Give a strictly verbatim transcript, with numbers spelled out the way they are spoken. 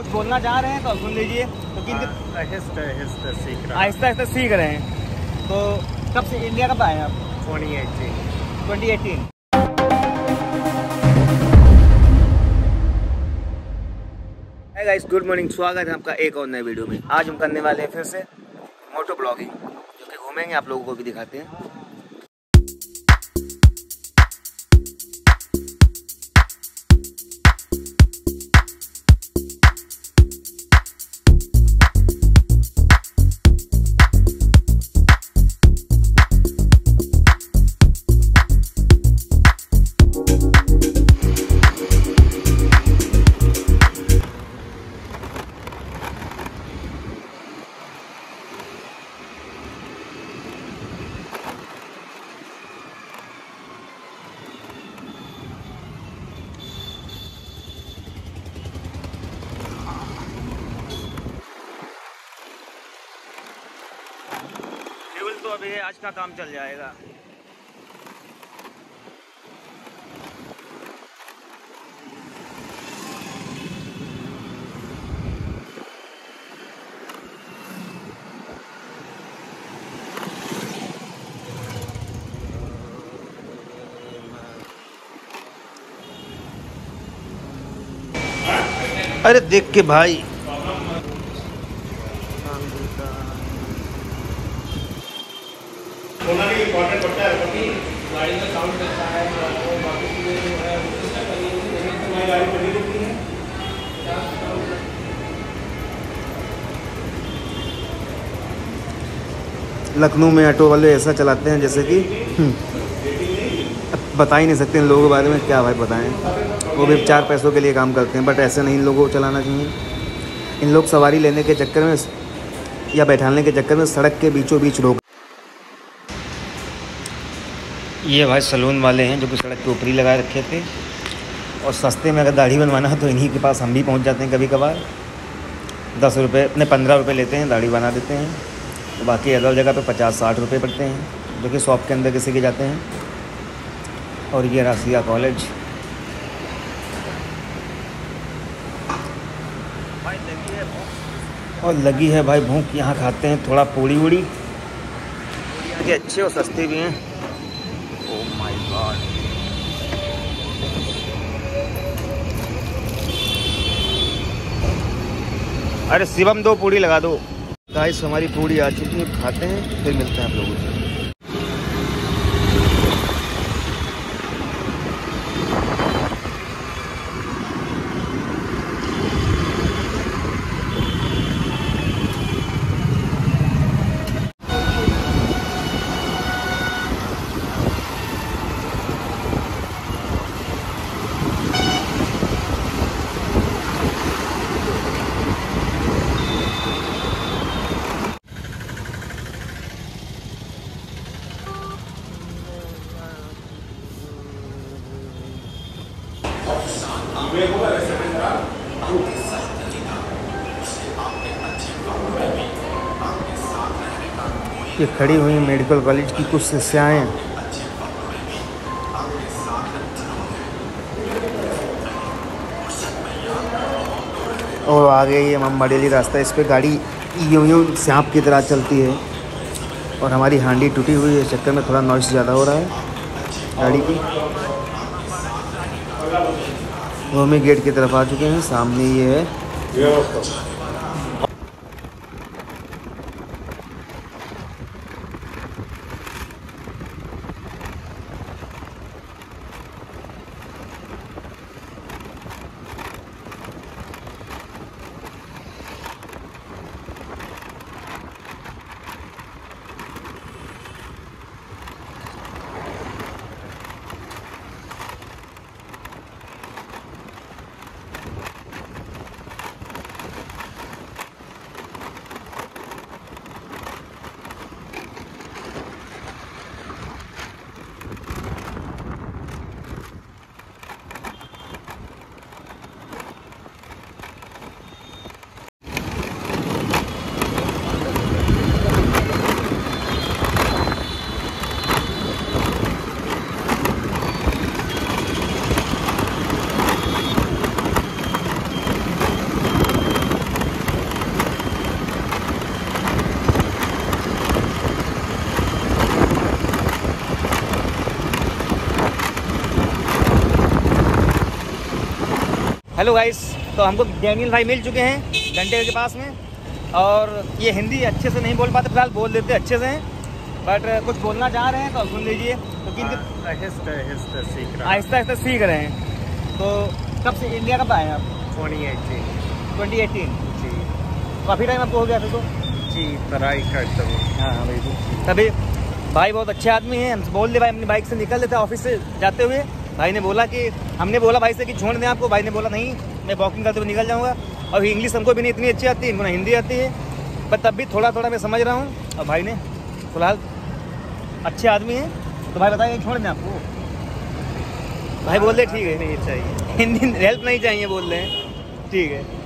कुछ बोलना चाह रहे हैं तो सुन लीजिए, क्योंकि आहिस्ता आहिस्ता सीख रहे हैं आहिस्ता आहिस्ता सीख रहे हैं। तो कब से इंडिया कब आए हैं आप? Twenty eighteen. Hi guys, good morning, स्वागत है आपका एक और नए वीडियो में। आज हम करने वाले हैं फिर से मोटो ब्लॉगिंग, जो कि घूमेंगे, आप लोगों को भी दिखाते हैं। तो अभी आज का काम चल जाएगा। अरे देख के भाई, बोलना भी इम्पोर्टेंट पड़ता है क्योंकि गाड़ी का साउंड कैसा है और बाकी चीज़ें जो है वो सिस्टम करनी है। तुम्हारी गाड़ी चली रुकी है, लखनऊ में ऑटो वाले ऐसा चलाते हैं जैसे कि बता ही नहीं सकते इन लोगों के बारे में, क्या भाई बताएं। वो भी चार पैसों के लिए काम करते हैं, बट ऐसे नहीं इन लोगों को चलाना चाहिए। इन लोग सवारी लेने के चक्कर में या बैठाने के चक्कर में सड़क के बीचों बीच रोक। ये भाई सलून वाले हैं जो कि सड़क के ऊपरी लगा रखे थे, और सस्ते में अगर दाढ़ी बनवाना है तो इन्हीं के पास हम भी पहुंच जाते हैं कभी कभार। दस रुपये नहीं पंद्रह रुपये लेते हैं, दाढ़ी बना देते हैं। तो बाकी अदर जगह पे पचास साठ रुपये पड़ते हैं, जो कि शॉप के अंदर किसी के जाते हैं। और ये रासिया कॉलेज भाई लगी है और लगी है भाई भूख। यहाँ खाते हैं थोड़ा पूड़ी वूड़ी, के अच्छे और सस्ते भी हैं। अरे शिवम, दो पूड़ी लगा दो। गाइस हमारी पूड़ी आ चुकी है, खाते हैं फिर मिलते हैं आप लोगों से। ये खड़ी हुई मेडिकल कॉलेज की कुछ शिष्याएँ, और आगे ये ममबड़ेली रास्ता, इस पर गाड़ी यूं यूं सांप की तरह चलती है। और हमारी हांडी टूटी हुई है, चक्कर में थोड़ा नॉइस ज़्यादा हो रहा है गाड़ी की। वो हमें गेट की तरफ आ चुके हैं, सामने ये है। हेलो गाइस, तो हमको डैनियल भाई मिल चुके हैं घंटे के पास में। और ये हिंदी अच्छे से नहीं बोल पाते, फिलहाल बोल देते अच्छे से हैं, बट कुछ बोलना चाह रहे हैं तो सुन लीजिए, क्योंकि आहिस्ता आहिस्ता सीख रहे हैं आहिस्ता आहिस्ता सीख रहे हैं। तो कब से इंडिया कब आए आप? Twenty eighteen twenty eighteen. जी, काफ़ी टाइम आपको हो गया फिर तो? जी, पढ़ाई करता हूँ। हाँ भाई, तभी भाई बहुत अच्छे आदमी हैं, हम बोल दे भाई अपनी बाइक से निकल लेते हैं ऑफिस से जाते हुए। भाई ने बोला कि हमने बोला भाई से कि छोड़ दें आपको, भाई ने बोला नहीं मैं वॉकिंग करते हुए निकल जाऊंगा। और इंग्लिश हमको भी नहीं इतनी अच्छी आती, इनको ना हिंदी आती है, पर तब भी थोड़ा थोड़ा मैं समझ रहा हूँ। और भाई ने फिलहाल अच्छे आदमी हैं, तो भाई बताइए छोड़ दें आपको? भाई बोल रहे ठीक है, नहीं चाहिए हिंदी, हेल्प नहीं चाहिए बोल रहे हैं, ठीक है।